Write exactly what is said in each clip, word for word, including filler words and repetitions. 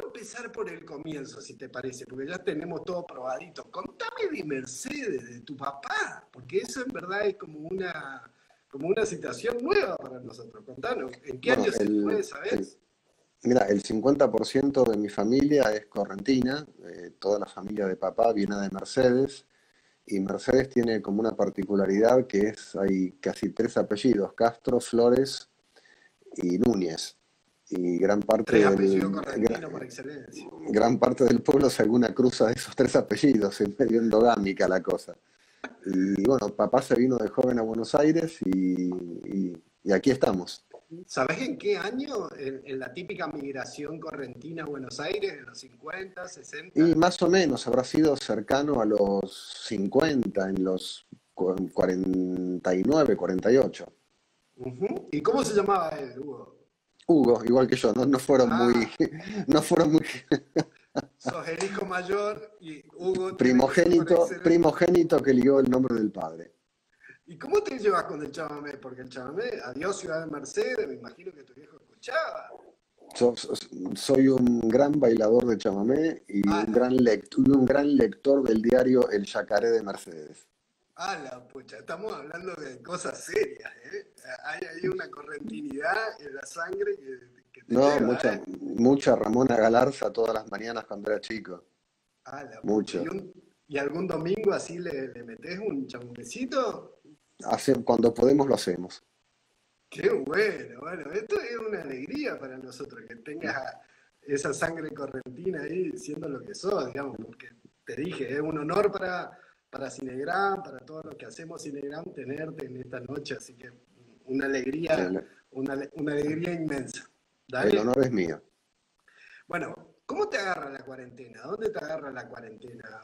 vamos a empezar por el comienzo, si te parece, porque ya tenemos todo probadito. Contame de Mercedes, de tu papá, porque eso en verdad es como una, como una situación nueva para nosotros. Contanos, ¿en qué bueno, año el, se puede saber? El, mira, el cincuenta por ciento de mi familia es correntina, eh, toda la familia de papá viene de Mercedes, y Mercedes tiene como una particularidad que es, hay casi tres apellidos, Castro, Flores y Núñez. Y gran parte, del, gran, por gran parte del pueblo hace alguna cruza de esos tres apellidos, es medio endogámica la cosa. Y bueno, papá se vino de joven a Buenos Aires y, y, y aquí estamos. ¿Sabés en qué año? En, en la típica migración correntina a Buenos Aires, en los cincuenta, sesenta. Y más o menos, habrá sido cercano a los cincuenta, en los cuarenta y nueve, cuarenta y ocho. Uh-huh. ¿Y cómo se llamaba él, Hugo? Hugo, igual que yo, no, no fueron ah. muy... No fueron muy... Sos el hijo mayor y Hugo... Primogénito, primogénito que ligó el nombre del padre. ¿Y cómo te llevas con el chamamé? Porque el chamamé, adiós Ciudad de Mercedes, me imagino que tu viejo escuchaba. So, so, soy un gran bailador de chamamé y ah, un, gran lector, un gran lector del diario El Yacaré de Mercedes. Ah, la pucha, estamos hablando de cosas serias, ¿eh? Hay ahí una correntinidad en la sangre que, que te No, lleva, mucha, ¿eh? mucha Ramona Galarza todas las mañanas cuando era chico. Ah, la mucho. pucha. ¿Y, un, y algún domingo así le, le metés un chamamecito? Hace, cuando podemos lo hacemos. Qué bueno, bueno, esto es una alegría para nosotros, que tengas esa sangre correntina ahí, siendo lo que sos, digamos, porque te dije, es un honor para... para Cinegram, para todo lo que hacemos Cinegram, tenerte en esta noche, así que una alegría, una, una alegría inmensa. Dale. El honor es mío. Bueno, ¿cómo te agarra la cuarentena? ¿Dónde te agarra la cuarentena?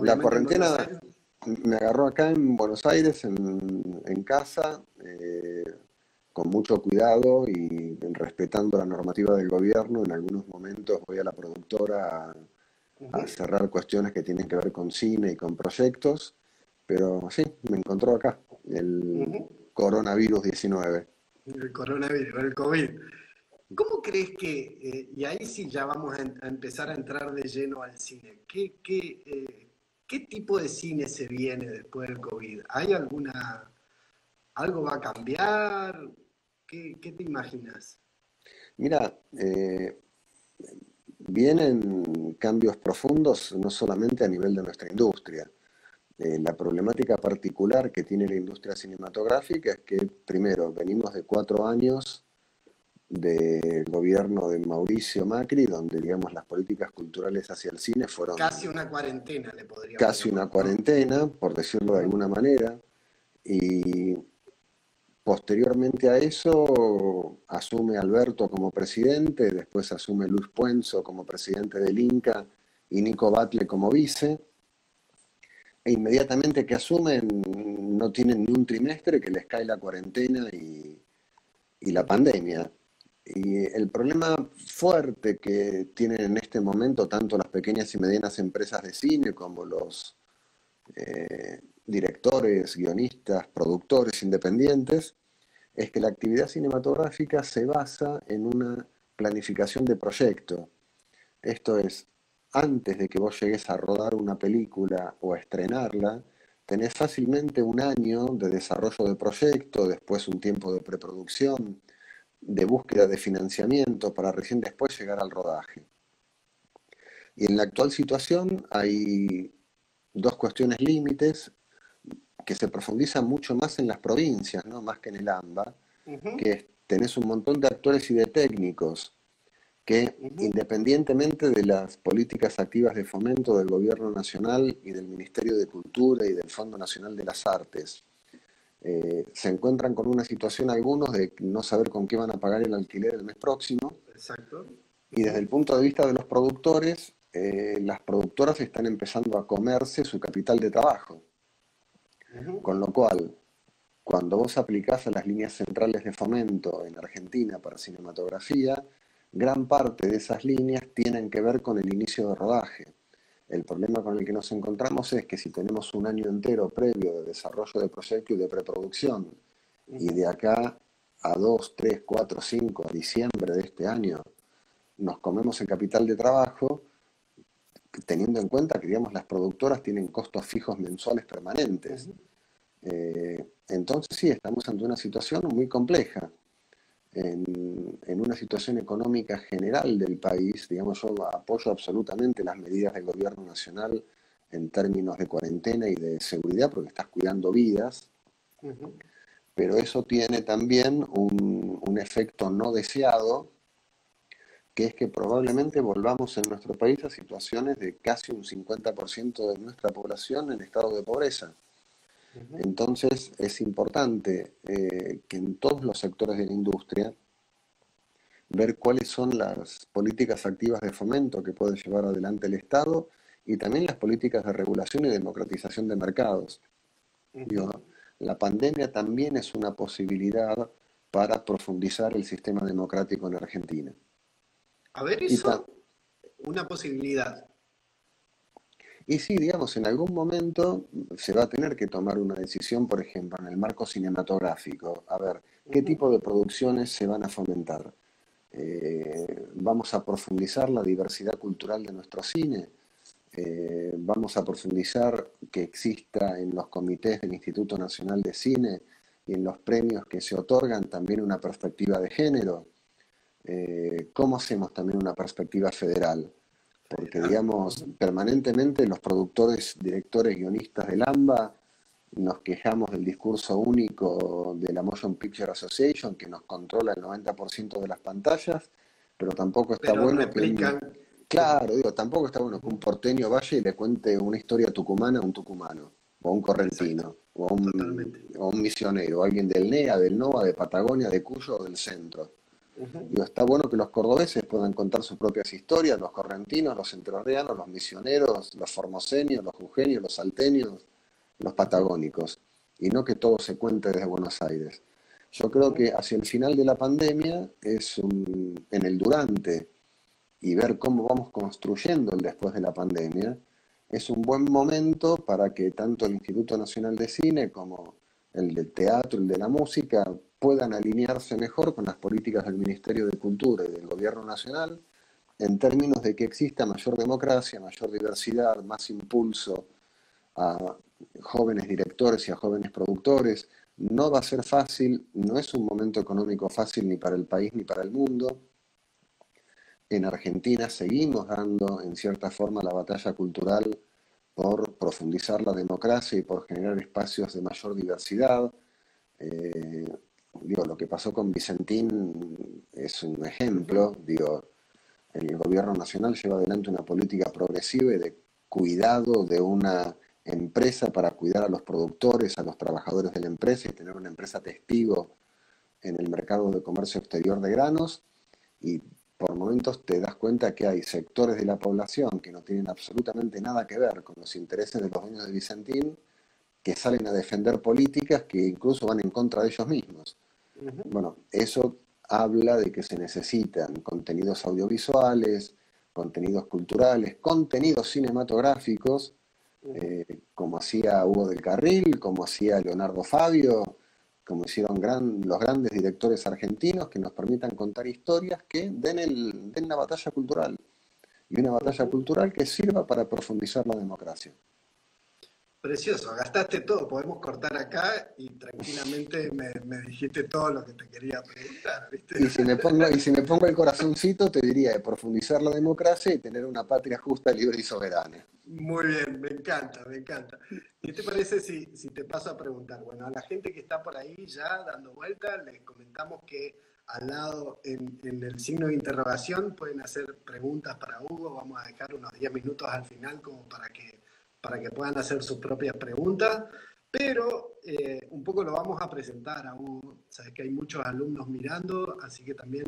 La cuarentena me agarró acá en Buenos Aires, en, en casa, eh, con mucho cuidado y respetando la normativa del gobierno. En algunos momentos voy a la productora a, a cerrar cuestiones que tienen que ver con cine y con proyectos, pero sí, me encontró acá, el uh-huh. coronavirus diecinueve. El coronavirus, el COVID. ¿Cómo crees que, eh, y ahí sí ya vamos a, a empezar a entrar de lleno al cine, ¿qué, qué, eh, qué tipo de cine se viene después del COVID? ¿Hay alguna, algo va a cambiar? ¿Qué, qué te imaginas? Mira, eh, vienen cambios profundos, no solamente a nivel de nuestra industria. Eh, la problemática particular que tiene la industria cinematográfica es que, primero, venimos de cuatro años del gobierno de Mauricio Macri, donde, digamos, las políticas culturales hacia el cine fueron... Casi una cuarentena, le podríamos decir. Casi una cuarentena, por decirlo de alguna manera, y... Posteriormente a eso asume Alberto como presidente, después asume Luis Puenzo como presidente del INCAA y Nico Batle como vice. E inmediatamente que asumen no tienen ni un trimestre que les cae la cuarentena y, y la pandemia. Y el problema fuerte que tienen en este momento tanto las pequeñas y medianas empresas de cine como los... Eh, directores, guionistas, productores independientes, es que la actividad cinematográfica se basa en una planificación de proyecto. Esto es, antes de que vos llegues a rodar una película o a estrenarla, tenés fácilmente un año de desarrollo de proyecto, después un tiempo de preproducción, de búsqueda de financiamiento para recién después llegar al rodaje. Y en la actual situación hay dos cuestiones límites que se profundizan mucho más en las provincias, ¿no? Más que en el AMBA, uh-huh. que tenés un montón de actores y de técnicos que, uh-huh. independientemente de las políticas activas de fomento del Gobierno Nacional y del Ministerio de Cultura y del Fondo Nacional de las Artes, eh, se encuentran con una situación algunos de no saber con qué van a pagar el alquiler el mes próximo. Exacto. Uh-huh. Y desde el punto de vista de los productores, Eh, las productoras están empezando a comerse su capital de trabajo. Uh-huh. Con lo cual, cuando vos aplicás a las líneas centrales de fomento en Argentina para cinematografía, gran parte de esas líneas tienen que ver con el inicio de rodaje. El problema con el que nos encontramos es que si tenemos un año entero previo de desarrollo de proyecto y de preproducción, uh-huh. y de acá a dos, tres, cuatro, cinco, a diciembre de este año, nos comemos el capital de trabajo, teniendo en cuenta que, digamos, las productoras tienen costos fijos mensuales permanentes. Uh-huh. eh, entonces, sí, estamos ante una situación muy compleja. En, en una situación económica general del país, digamos, yo apoyo absolutamente las medidas del gobierno nacional en términos de cuarentena y de seguridad, porque estás cuidando vidas, uh-huh. pero eso tiene también un, un efecto no deseado, que es que probablemente volvamos en nuestro país a situaciones de casi un cincuenta por ciento de nuestra población en estado de pobreza. Entonces es importante eh, que en todos los sectores de la industria ver cuáles son las políticas activas de fomento que puede llevar adelante el Estado y también las políticas de regulación y democratización de mercados. Uh-huh. Digo, la pandemia también es una posibilidad para profundizar el sistema democrático en Argentina. A ver, eso, una posibilidad. Y sí, digamos, en algún momento se va a tener que tomar una decisión, por ejemplo, en el marco cinematográfico. A ver, ¿qué uh-huh. tipo de producciones se van a fomentar? Eh, ¿Vamos a profundizar la diversidad cultural de nuestro cine? Eh, ¿Vamos a profundizar que exista en los comités del Instituto Nacional de Cine y en los premios que se otorgan también una perspectiva de género? Eh, ¿Cómo hacemos también una perspectiva federal? Porque, digamos, permanentemente los productores, directores, guionistas del AMBA nos quejamos del discurso único de la Motion Picture Association, que nos controla el noventa por ciento de las pantallas, pero tampoco está pero bueno replican. que... Un, claro, digo, tampoco está bueno que un porteño vaya y le cuente una historia tucumana a un tucumano, o a un correntino, o a un, o un misionero, o alguien del NEA, del NOA, de Patagonia, de Cuyo o del centro. Uh-huh. Digo, está bueno que los cordobeses puedan contar sus propias historias, los correntinos, los entrerrianos, los misioneros, los formosenios, los jujeños, los salteños, los patagónicos, y no que todo se cuente desde Buenos Aires. Yo creo que hacia el final de la pandemia es un, en el durante y ver cómo vamos construyendo el después de la pandemia, es un buen momento para que tanto el Instituto Nacional de Cine como el del teatro, el de la música, puedan alinearse mejor con las políticas del Ministerio de Cultura y del Gobierno Nacional en términos de que exista mayor democracia, mayor diversidad, más impulso a jóvenes directores y a jóvenes productores. No va a ser fácil, no es un momento económico fácil ni para el país ni para el mundo. En Argentina seguimos dando, en cierta forma, la batalla cultural por profundizar la democracia y por generar espacios de mayor diversidad. Eh, Digo, lo que pasó con Vicentín es un ejemplo. Digo, el gobierno nacional lleva adelante una política progresiva y de cuidado de una empresa para cuidar a los productores, a los trabajadores de la empresa y tener una empresa testigo en el mercado de comercio exterior de granos. Y por momentos te das cuenta que hay sectores de la población que no tienen absolutamente nada que ver con los intereses de los dueños de Vicentín que salen a defender políticas que incluso van en contra de ellos mismos. Uh-huh. Bueno, eso habla de que se necesitan contenidos audiovisuales, contenidos culturales, contenidos cinematográficos, uh-huh. eh, como hacía Hugo del Carril, como hacía Leonardo Favio, como hicieron gran, los grandes directores argentinos, que nos permitan contar historias que den, el, den la batalla cultural, y una batalla cultural que sirva para profundizar la democracia. Precioso, gastaste todo, podemos cortar acá y tranquilamente me, me dijiste todo lo que te quería preguntar, ¿viste? Y si me pongo, y si me pongo el corazoncito te diría de profundizar la democracia y tener una patria justa, libre y soberana. Muy bien, me encanta, me encanta. ¿Qué te parece si, si te paso a preguntar? Bueno, a la gente que está por ahí ya dando vuelta, les comentamos que al lado en, en el signo de interrogación pueden hacer preguntas para Hugo, vamos a dejar unos diez minutos al final como para que para que puedan hacer sus propias preguntas, pero eh, un poco lo vamos a presentar a Hugo. Sabes que hay muchos alumnos mirando, así que también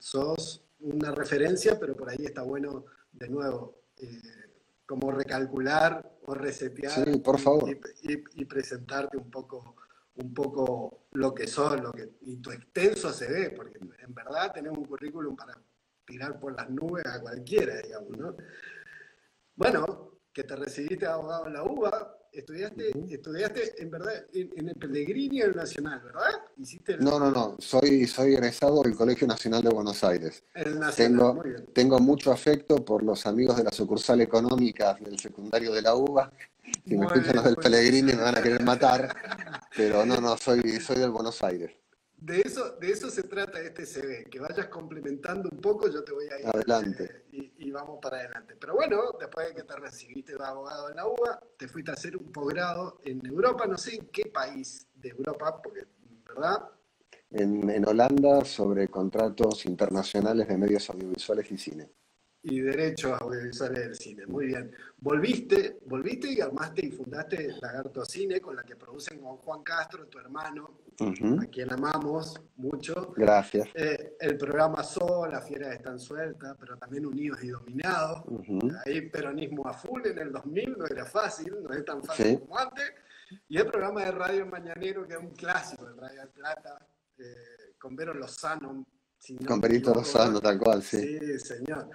sos una referencia, pero por ahí está bueno, de nuevo, eh, como recalcular o resetear. Sí, por favor. Y, y, y presentarte un poco, un poco lo que sos, lo que, y tu extenso C V, porque en verdad tenés un currículum para tirar por las nubes a cualquiera, digamos, ¿no? Bueno, que te recibiste abogado en la U B A, estudiaste, uh-huh. estudiaste en verdad en, en el Pellegrini o el Nacional, ¿verdad? ¿Hiciste el... No, no, no, soy, soy egresado del Colegio Nacional de Buenos Aires. El Nacional, tengo, muy bien. Tengo mucho afecto por los amigos de la sucursal económica del secundario de la U B A. Si me escuchan los del Pellegrini me van a querer matar, pero no, no, soy, soy del Buenos Aires. De eso, de eso se trata este C V, que vayas complementando un poco, yo te voy a ir adelante. Eh, y, y vamos para adelante. Pero bueno, después de que te recibiste de abogado en la U B A, te fuiste a hacer un posgrado en Europa, no sé en qué país de Europa, porque, ¿verdad? En, en Holanda, sobre contratos internacionales de medios audiovisuales y cine. Y derechos audiovisuales del cine, muy bien. Volviste, volviste y armaste y fundaste Lagarto Cine, con la que producen con Juan Castro, tu hermano, uh-huh. a quien amamos mucho. Gracias. Eh, el programa Sol, Las Fieras Están Sueltas, pero también Unidos y Dominados. Uh-huh. Ahí peronismo a full en el dos mil, no era fácil, no es tan fácil sí. como antes. Y el programa de Radio Mañanero, que era un clásico de Radio del Plata, eh, con Vero Lozano. Si no con Perito Lozano, tal cual, sí. Sí, señor.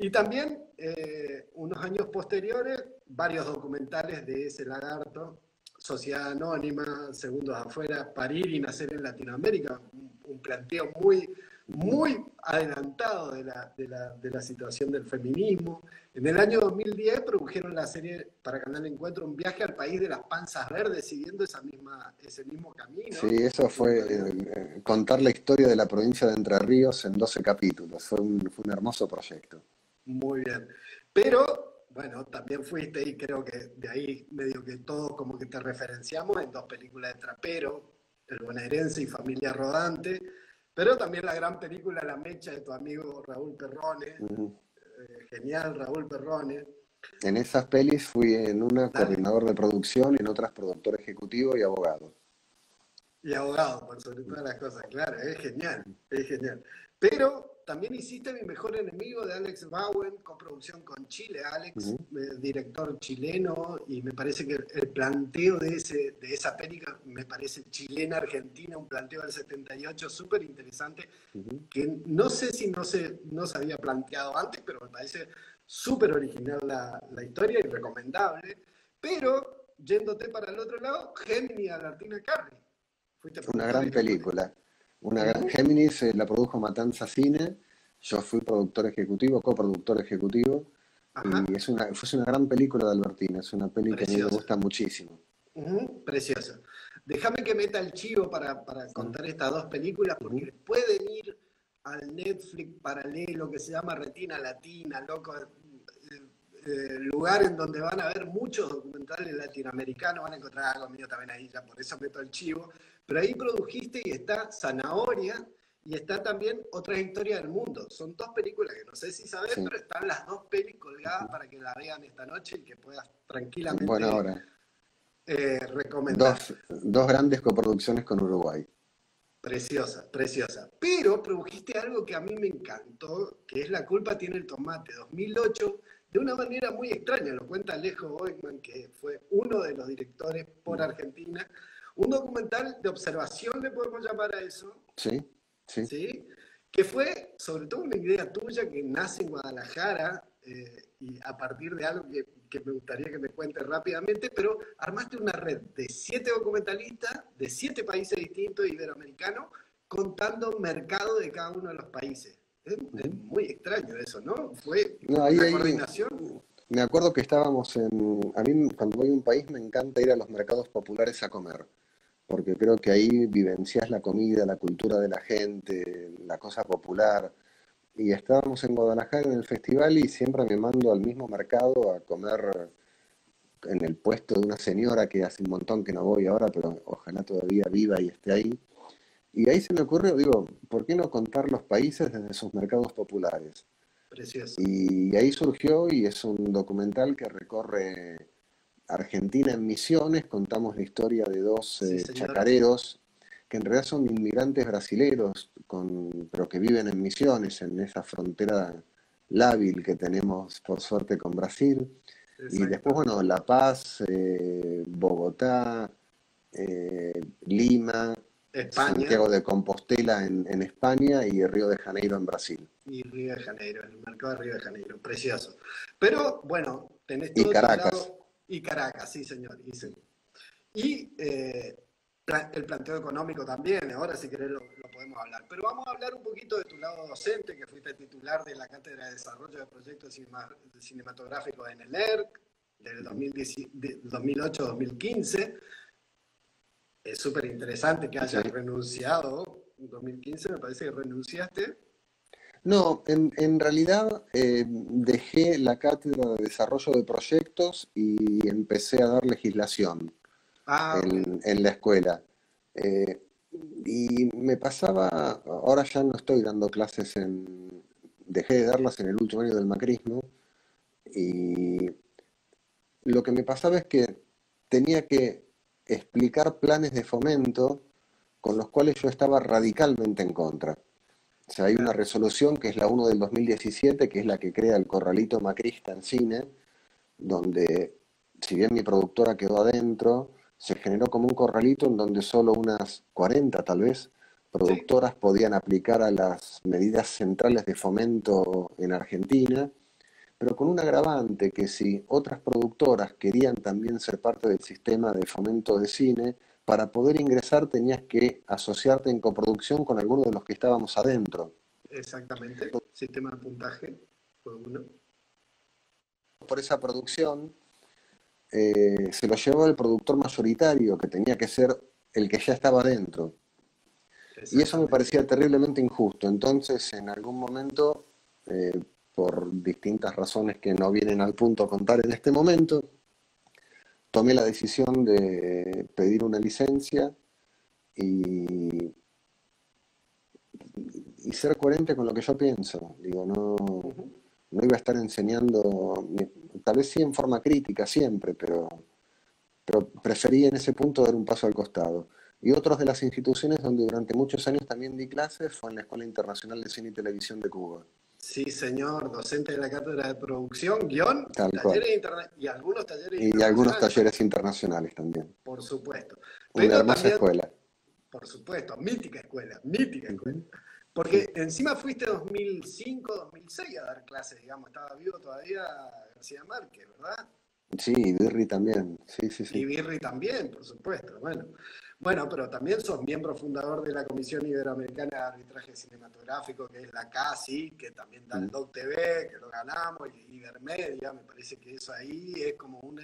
Y también, eh, unos años posteriores, varios documentales de ese Lagarto, Sociedad Anónima, Segundos Afuera, Parir y Nacer en Latinoamérica, un, un planteo muy, muy adelantado de la, de, la, de la situación del feminismo. En el año dos mil diez produjeron la serie para Canal Encuentro, Un viaje al país de las panzas verdes, siguiendo esa misma, ese mismo camino. Sí, eso fue eh, contar la historia de la provincia de Entre Ríos en doce capítulos, fue un, fue un hermoso proyecto. Muy bien, pero bueno, también fuiste y creo que de ahí medio que todos como que te referenciamos en dos películas de Trapero, El Bonaerense y Familia Rodante, pero también la gran película La Mecha de tu amigo Raúl Perrone, uh-huh. eh, genial Raúl Perrone. En esas pelis fui en una coordinador de producción, en otras productor ejecutivo y abogado. Y abogado, por sobre todas las cosas, claro, es genial, es genial. Pero... También hiciste Mi Mejor Enemigo de Alex Bowen, coproducción con Chile. Alex, uh-huh. eh, director chileno, y me parece que el planteo de, ese, de esa película, me parece chilena-argentina, un planteo del setenta y ocho súper interesante, uh-huh. que no sé si no se, no se había planteado antes, pero me parece súper original la, la historia y recomendable. Pero, yéndote para el otro lado, Géminis, Albertina Carri. Fuiste una gran película. Una gran Géminis, eh, la produjo Matanza Cine, yo fui productor ejecutivo, coproductor ejecutivo, Ajá. y es una, fue una gran película de Albertina, es una peli Preciosa. Que a mí me gusta muchísimo. Uh-huh. Preciosa. Déjame que meta el chivo para, para uh-huh. contar estas dos películas, porque uh-huh. pueden ir al Netflix paralelo que se llama Retina Latina, loco, eh, eh, lugar en donde van a ver muchos documentales latinoamericanos, van a encontrar algo mío también ahí, ya por eso meto el chivo. Pero ahí produjiste y está Zanahoria y está también Otras Historias del Mundo. Son dos películas que no sé si sabes, sí. pero están las dos pelis colgadas sí. para que la vean esta noche y que puedas tranquilamente bueno, ahora, eh, recomendar. Dos, dos grandes coproducciones con Uruguay. Preciosa, preciosa. Pero produjiste algo que a mí me encantó, que es La Culpa Tiene el Tomate, dos mil ocho, de una manera muy extraña. Lo cuenta Alejo Oigman, que fue uno de los directores por Argentina. Un documental de observación, le podemos llamar a eso. Sí, sí. ¿Sí? Que fue, sobre todo, una idea tuya que nace en Guadalajara, eh, y a partir de algo que, que me gustaría que me cuentes rápidamente, pero armaste una red de siete documentalistas de siete países distintos iberoamericanos contando mercado de cada uno de los países. Es, es muy extraño eso, ¿no? Fue no, ahí, una coordinación... Ahí... Me acuerdo que estábamos en... A mí, cuando voy a un país, me encanta ir a los mercados populares a comer, porque creo que ahí vivencias la comida, la cultura de la gente, la cosa popular. Y estábamos en Guadalajara en el festival y siempre me mando al mismo mercado a comer en el puesto de una señora que hace un montón que no voy ahora, pero ojalá todavía viva y esté ahí. Y ahí se me ocurrió, digo, ¿por qué no contar los países desde sus mercados populares? Precioso. Y ahí surgió, y es un documental que recorre Argentina en Misiones. Contamos la historia de dos sí, eh, chacareros, que en realidad son inmigrantes brasileros, con, pero que viven en Misiones, en esa frontera lábil que tenemos, por suerte, con Brasil. Exacto. Y después, bueno, La Paz, eh, Bogotá, eh, Lima... España. Santiago de Compostela en, en España y Río de Janeiro en Brasil. Y Río de Janeiro, el mercado de Río de Janeiro, precioso. Pero bueno, tenés todo y Caracas. Tu lado, Y Caracas, sí señor, y, señor. y eh, el planteo económico también, ahora si querés lo, lo podemos hablar. Pero vamos a hablar un poquito de tu lado docente, que fuiste titular de la Cátedra de Desarrollo de Proyectos Cinematográficos en el E R C, del dos mil ocho a dos mil quince. Es súper interesante que hayas sí. renunciado, en dos mil quince me parece que renunciaste. No, en, en realidad eh, dejé la Cátedra de Desarrollo de Proyectos y empecé a dar legislación ah. en, en la escuela. Eh, y me pasaba, ahora ya no estoy dando clases en... Dejé de darlas en el último año del macrismo. Y lo que me pasaba es que tenía que explicar planes de fomento con los cuales yo estaba radicalmente en contra. O sea, hay una resolución que es la uno del dos mil diecisiete, que es la que crea el corralito macrista en cine, donde, si bien mi productora quedó adentro, se generó como un corralito en donde solo unas cuarenta, tal vez, productoras sí. podían aplicar a las medidas centrales de fomento en Argentina, pero con un agravante que si otras productoras querían también ser parte del sistema de fomento de cine, para poder ingresar tenías que asociarte en coproducción con alguno de los que estábamos adentro. Exactamente, sistema de puntaje fue uno. Por esa producción eh, se lo llevó el productor mayoritario, que tenía que ser el que ya estaba adentro. Y eso me parecía terriblemente injusto. Entonces, en algún momento... Eh, por distintas razones que no vienen al punto a contar en este momento, tomé la decisión de pedir una licencia y, y ser coherente con lo que yo pienso. Digo, no, no iba a estar enseñando, tal vez sí en forma crítica siempre, pero, pero preferí en ese punto dar un paso al costado. Y otros de las instituciones donde durante muchos años también di clases fue en la Escuela Internacional de Cine y Televisión de Cuba. Sí, señor, docente de la Cátedra de Producción, guión, talleres y algunos talleres internacionales. Y algunos talleres internacionales también. Por supuesto. Pero una hermosa también, escuela. Por supuesto, mítica escuela, mítica escuela. Uh-huh. Porque sí. encima fuiste dos mil cinco, dos mil seis a dar clases, digamos, estaba vivo todavía García Márquez, ¿verdad? Sí, y Birri también, sí, sí, sí. Y Birri también, por supuesto, bueno. Bueno, pero también sos miembro fundador de la Comisión Iberoamericana de Arbitraje Cinematográfico, que es la CACI, que también da el Doc T V, que lo ganamos, y Ibermedia, me parece que eso ahí es como una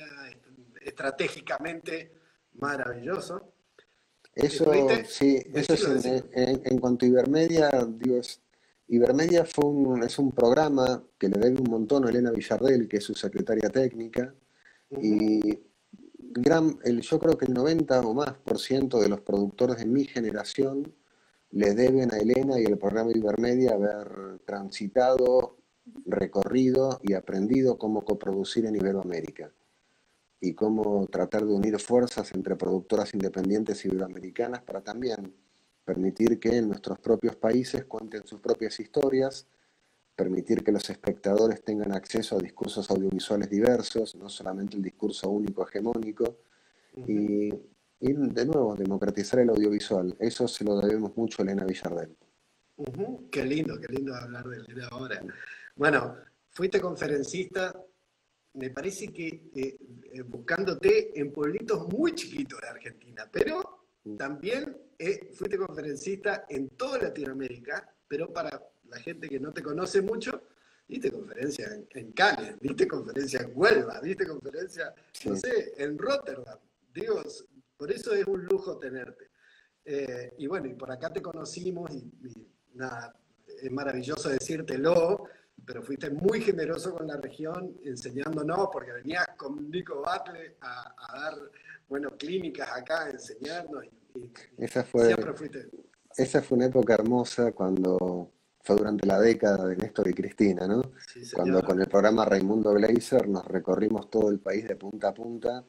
estratégicamente maravilloso. Eso, sí, eso es en, en, en cuanto a Ibermedia, Dios, Ibermedia fue un, es un programa que le debe un montón a Elena Villardel, que es su secretaria técnica, uh-huh. y... Gran, el, yo creo que el noventa o más por ciento de los productores de mi generación le deben a Elena y el programa Ibermedia haber transitado, recorrido y aprendido cómo coproducir en Iberoamérica y cómo tratar de unir fuerzas entre productoras independientes iberoamericanas para también permitir que en nuestros propios países cuenten sus propias historias, permitir que los espectadores tengan acceso a discursos audiovisuales diversos, no solamente el discurso único hegemónico, uh-huh. y, y de nuevo democratizar el audiovisual. Eso se lo debemos mucho a Elena Villardel. Uh-huh. Qué lindo, qué lindo hablar de Elena ahora. Bueno, fuiste conferencista, me parece que eh, eh, buscándote en pueblitos muy chiquitos de Argentina, pero también eh, fuiste conferencista en toda Latinoamérica, pero para la gente que no te conoce mucho, diste conferencia en, en Cannes, diste conferencia en Huelva, diste conferencia, sí. no sé, en Rotterdam. Digo, por eso es un lujo tenerte. Eh, y bueno, y por acá te conocimos y, y nada, es maravilloso decírtelo, pero fuiste muy generoso con la región enseñándonos, porque venías con Nico Batle a, a dar, bueno, clínicas acá, a enseñarnos. Y, y, esa fue, siempre fuiste... Esa fue una época hermosa cuando... Fue durante la década de Néstor y Cristina, ¿no? Sí, cuando con el programa Raimundo Gleiser nos recorrimos todo el país de punta a punta.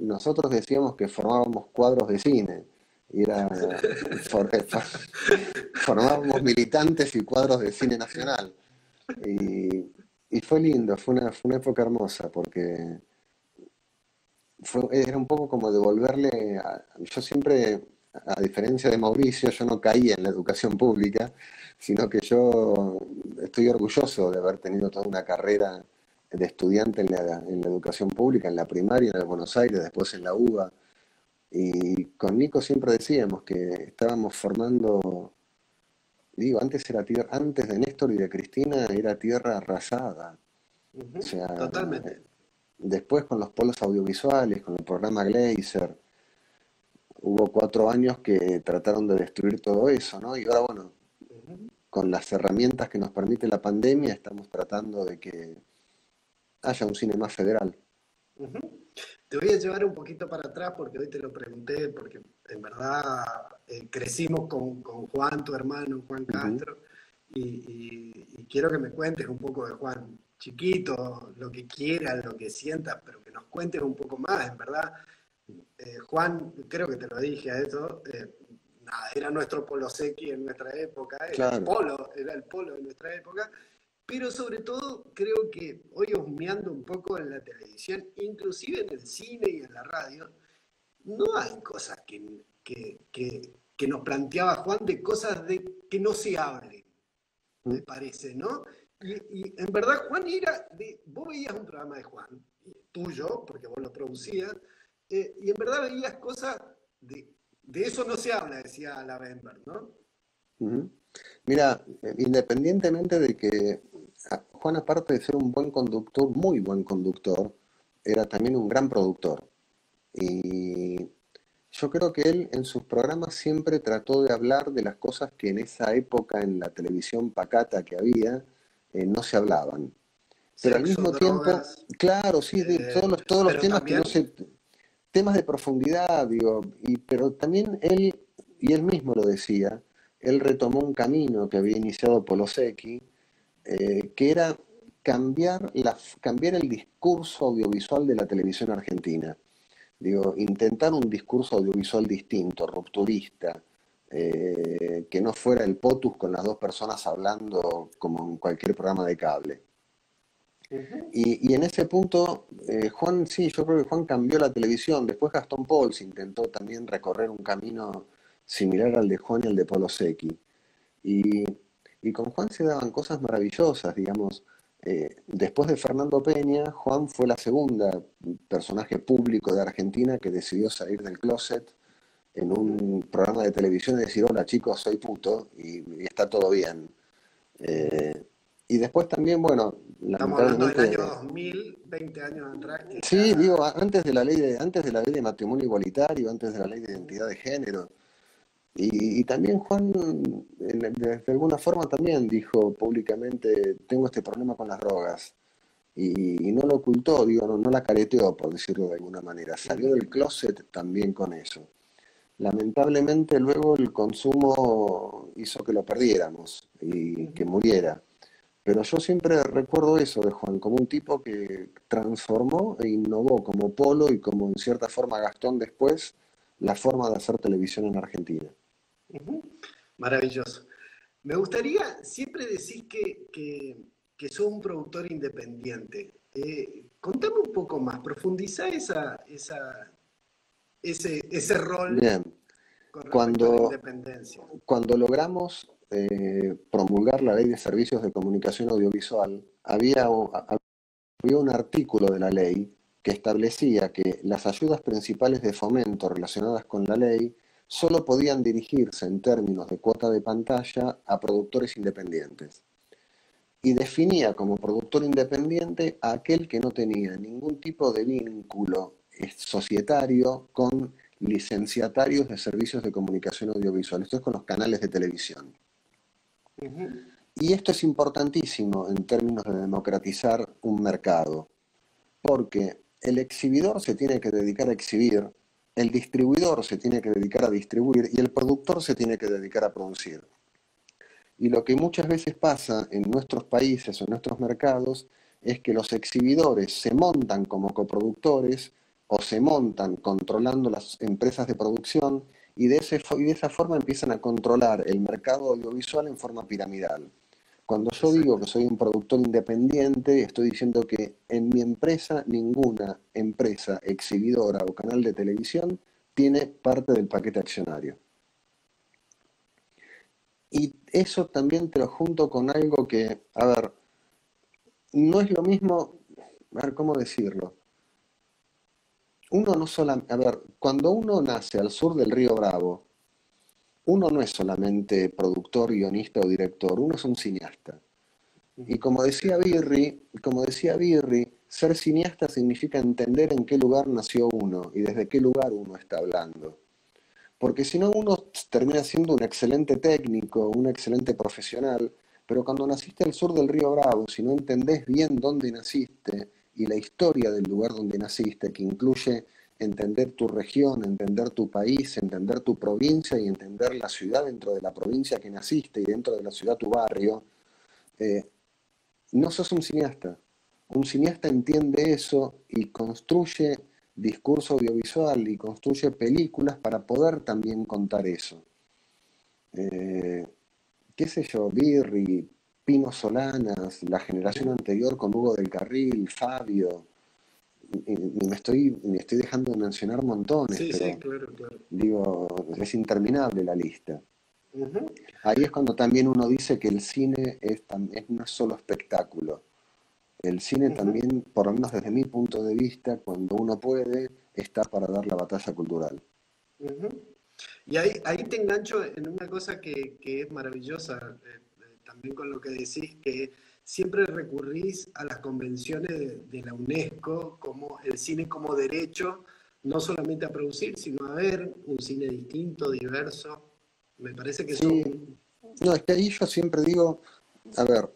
Nosotros decíamos que formábamos cuadros de cine. Y era, for, for, formábamos militantes y cuadros de cine nacional. Y, y fue lindo, fue una, fue una época hermosa porque fue, era un poco como devolverle... A, yo siempre... A diferencia de Mauricio, yo no caí en la educación pública, sino que yo estoy orgulloso de haber tenido toda una carrera de estudiante en la, en la educación pública, en la primaria, en el Buenos Aires, después en la U B A. Y con Nico siempre decíamos que estábamos formando, digo, antes era tierra, antes de Néstor y de Cristina era tierra arrasada. Uh-huh. O sea, totalmente. Después con los polos audiovisuales, con el programa Glaser, hubo cuatro años que trataron de destruir todo eso, ¿no? Y ahora, bueno, uh-huh, con las herramientas que nos permite la pandemia, estamos tratando de que haya un cine más federal. Uh-huh. Te voy a llevar un poquito para atrás porque hoy te lo pregunté, porque en verdad eh, crecimos con, con Juan, tu hermano, Juan Castro, uh-huh, y, y, y quiero que me cuentes un poco de Juan, chiquito, lo que quieras, lo que sientas, pero que nos cuentes un poco más, en verdad. Eh, Juan, creo que te lo dije a esto, eh, nada, era nuestro Polo Sequi en nuestra época, era, claro, el polo, era el polo en nuestra época, pero sobre todo creo que hoy husmeando un poco en la televisión, inclusive en el cine y en la radio, no hay cosas que, que, que, que nos planteaba Juan, de cosas de, que no se hablen, me parece, ¿no? Y, y en verdad Juan era, de, vos veías un programa de Juan, tuyo, porque vos lo producías, eh, y en verdad veías cosas de, de eso no se habla, decía la Bember, ¿no? Uh-huh. Mira, independientemente de que Juan, aparte de ser un buen conductor, muy buen conductor, era también un gran productor. Y yo creo que él en sus programas siempre trató de hablar de las cosas que en esa época en la televisión pacata que había, eh, no se hablaban. Pero al mismo tiempo, claro, sí, de eh, todos los, todos los temas también, que no se... temas de profundidad, digo, y, pero también él, y él mismo lo decía, él retomó un camino que había iniciado Polosecchi, eh, que era cambiar, la, cambiar el discurso audiovisual de la televisión argentina. Digo, intentar un discurso audiovisual distinto, rupturista, eh, que no fuera el POTUS con las dos personas hablando como en cualquier programa de cable. Uh-huh. Y, y en ese punto, eh, Juan, sí, yo creo que Juan cambió la televisión. Después Gastón Pauls intentó también recorrer un camino similar al de Juan y al de Polosecchi. Y, y con Juan se daban cosas maravillosas, digamos. Eh, después de Fernando Peña, Juan fue la segunda personaje público de Argentina que decidió salir del closet en un programa de televisión y decir, hola chicos, soy puto, y, y está todo bien. Eh, y después también, bueno... Estamos hablando del año dos mil, veinte años atrás. Sí, era... digo, antes de, la ley de, antes de la ley de matrimonio igualitario, antes de la ley de identidad de género. Y, y también Juan, de, de alguna forma, también dijo públicamente, tengo este problema con las drogas. Y, y no lo ocultó, digo, no, no la careteó, por decirlo de alguna manera. Salió del closet también con eso. Lamentablemente luego el consumo hizo que lo perdiéramos y que muriera. Pero yo siempre recuerdo eso de Juan, como un tipo que transformó e innovó como Polo y como en cierta forma Gastón después, la forma de hacer televisión en Argentina. Uh-huh. Maravilloso. Me gustaría, siempre decís que, que, que sos un productor independiente. Eh, contame un poco más, profundizá esa, esa, ese, ese rol. Bien. Con cuando, a la independencia. Cuando logramos eh, promulgar la Ley de Servicios de Comunicación Audiovisual, había, había un artículo de la ley que establecía que las ayudas principales de fomento relacionadas con la ley solo podían dirigirse en términos de cuota de pantalla a productores independientes. Y definía como productor independiente a aquel que no tenía ningún tipo de vínculo societario con licenciatarios de servicios de comunicación audiovisual. Esto es con los canales de televisión. Uh-huh. Y esto es importantísimo en términos de democratizar un mercado, porque el exhibidor se tiene que dedicar a exhibir, el distribuidor se tiene que dedicar a distribuir y el productor se tiene que dedicar a producir. Y lo que muchas veces pasa en nuestros países o en nuestros mercados es que los exhibidores se montan como coproductores o se montan controlando las empresas de producción y de, ese, y de esa forma empiezan a controlar el mercado audiovisual en forma piramidal. Cuando yo digo que soy un productor independiente, estoy diciendo que en mi empresa ninguna empresa exhibidora o canal de televisión tiene parte del paquete accionario. Y eso también te lo junto con algo que, a ver, no es lo mismo a ver, ¿cómo decirlo? Uno no solamente, a ver, cuando uno nace al sur del Río Bravo, uno no es solamente productor, guionista o director, uno es un cineasta. Y como decía Birri, como decía Birri, ser cineasta significa entender en qué lugar nació uno y desde qué lugar uno está hablando. Porque si no, uno termina siendo un excelente técnico, un excelente profesional, pero cuando naciste al sur del Río Bravo, si no entendés bien dónde naciste y la historia del lugar donde naciste, que incluye entender tu región, entender tu país, entender tu provincia y entender la ciudad dentro de la provincia que naciste y dentro de la ciudad tu barrio, eh, no sos un cineasta. Un cineasta entiende eso y construye discurso audiovisual y construye películas para poder también contar eso. Eh, qué sé yo, Birri, Pino Solanas, la generación anterior con Hugo del Carril, Fabio, y, y me, estoy, me estoy dejando de mencionar montones. Sí, pero, sí, claro, claro. Digo, es interminable la lista. Uh-huh. Ahí es cuando también uno dice que el cine es, es, no es solo espectáculo. El cine también, por lo menos desde mi punto de vista, cuando uno puede, está para dar la batalla cultural. Uh-huh. Y ahí, ahí te engancho en una cosa que, que es maravillosa, eh, eh, también con lo que decís, que siempre recurrís a las convenciones de, de la UNESCO, como el cine como derecho, no solamente a producir, sino a ver un cine distinto, diverso. Me parece que sí. Son... No, es que ahí yo siempre digo, a ver,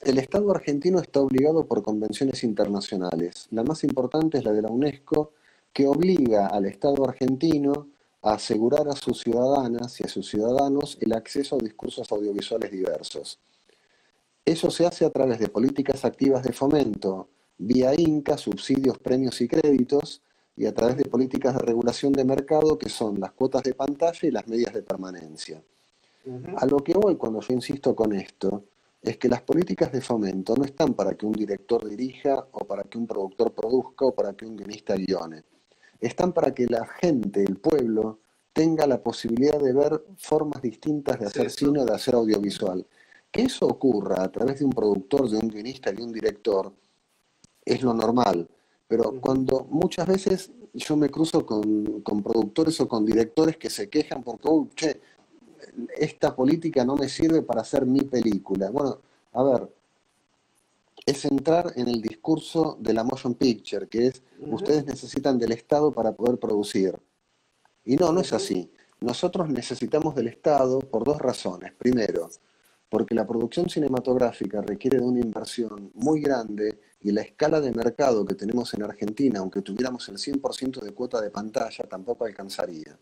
el Estado argentino está obligado por convenciones internacionales. La más importante es la de la UNESCO, que obliga al Estado argentino a asegurar a sus ciudadanas y a sus ciudadanos el acceso a discursos audiovisuales diversos. Eso se hace a través de políticas activas de fomento, vía INCAA, subsidios, premios y créditos, y a través de políticas de regulación de mercado, que son las cuotas de pantalla y las medidas de permanencia. Uh-huh. A lo que voy cuando yo insisto con esto, es que las políticas de fomento no están para que un director dirija, o para que un productor produzca, o para que un guionista guione. Están para que la gente, el pueblo, tenga la posibilidad de ver formas distintas de hacer sí, cine o de hacer audiovisual. Que eso ocurra a través de un productor, de un guionista, de un director, es lo normal. Pero cuando muchas veces yo me cruzo con, con productores o con directores que se quejan porque, uy, che, esta política no me sirve para hacer mi película. Bueno, a ver, es entrar en el discurso de la motion picture, que es, uh-huh, ustedes necesitan del Estado para poder producir. Y no, no es así. Nosotros necesitamos del Estado por dos razones. Primero, porque la producción cinematográfica requiere de una inversión muy grande y la escala de mercado que tenemos en Argentina, aunque tuviéramos el cien por ciento de cuota de pantalla, tampoco alcanzaría.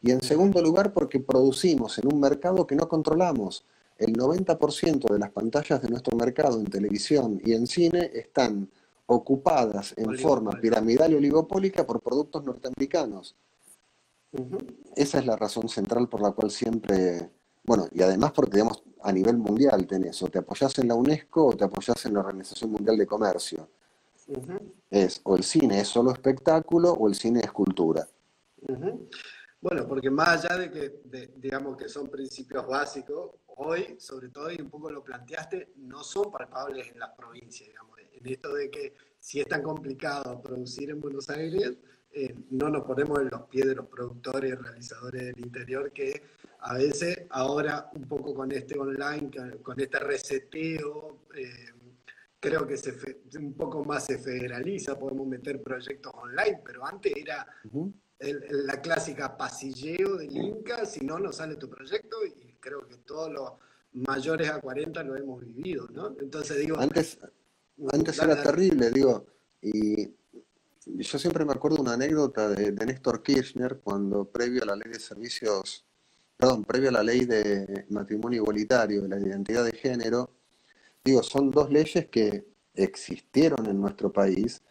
Y en segundo lugar, porque producimos en un mercado que no controlamos. El noventa por ciento de las pantallas de nuestro mercado en televisión y en cine están ocupadas en Oligopol. forma piramidal y oligopólica por productos norteamericanos. Uh-huh. Esa es la razón central por la cual siempre... Bueno, y además porque, digamos, a nivel mundial tenés, o te apoyás en la UNESCO o te apoyás en la Organización Mundial de Comercio. Uh-huh. Es, o el cine es solo espectáculo o el cine es cultura. Uh-huh. Bueno, porque más allá de que, de, digamos, que son principios básicos, hoy, sobre todo, y un poco lo planteaste, no son palpables en las provincias, digamos, en esto de que si es tan complicado producir en Buenos Aires, eh, no nos ponemos en los pies de los productores y realizadores del interior, que a veces ahora, un poco con este online, con este reseteo, eh, creo que se fe, un poco más se federaliza, podemos meter proyectos online, pero antes era... Uh-huh. El, la clásica pasilleo del Inca, si no, no sale tu proyecto, y creo que todos los mayores a cuarenta lo hemos vivido, ¿no? Entonces digo... Antes, antes era terrible, digo, y yo siempre me acuerdo una anécdota de, de Néstor Kirchner cuando previo a la ley de servicios, perdón, previo a la ley de matrimonio igualitario, de la identidad de género, digo, son dos leyes que existieron en nuestro país,